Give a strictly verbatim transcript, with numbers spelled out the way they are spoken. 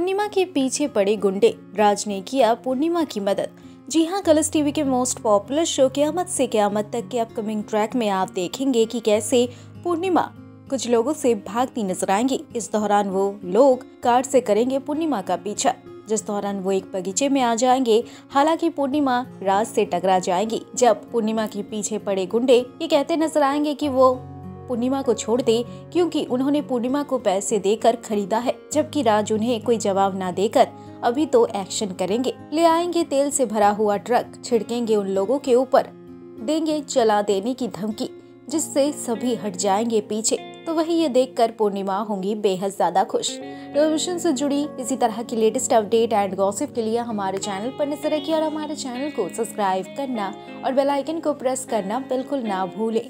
पूर्णिमा के पीछे पड़े गुंडे, राज ने किया पूर्णिमा की मदद। जी हां, कलर्स टीवी के most popular show Qayamat se क़यामत तक के अपकमिंग ट्रैक में आप देखेंगे कि कैसे पूर्णिमा कुछ लोगों से भागती नजर आएंगी। इस दौरान वो लोग कार से करेंगे पूर्णिमा का पीछा, जिस दौरान वो एक बगीचे में आ जाएंगे। हालांकि पूर्णिमा राज से टकरा जाएंगी, जब पूर्णिमा के पीछे पड़े गुंडे ये कहते नजर आएंगे कि वो पूर्णिमा को छोड़ दे क्योंकि उन्होंने पूर्णिमा को पैसे देकर खरीदा है, जबकि राज उन्हें कोई जवाब ना देकर अभी तो एक्शन करेंगे। ले आएंगे तेल से भरा हुआ ट्रक, छिड़केंगे उन लोगों के ऊपर, देंगे चला देने की धमकी, जिससे सभी हट जाएंगे पीछे। तो वही ये देखकर पूर्णिमा होंगी बेहद ज्यादा खुश। टेलीविजन से जुड़ी इसी तरह की लेटेस्ट अपडेट एंड गॉसिप के लिए हमारे चैनल पर नजर रखिए और हमारे चैनल को सब्सक्राइब करना और बेल आइकन को प्रेस करना बिल्कुल ना भूलें।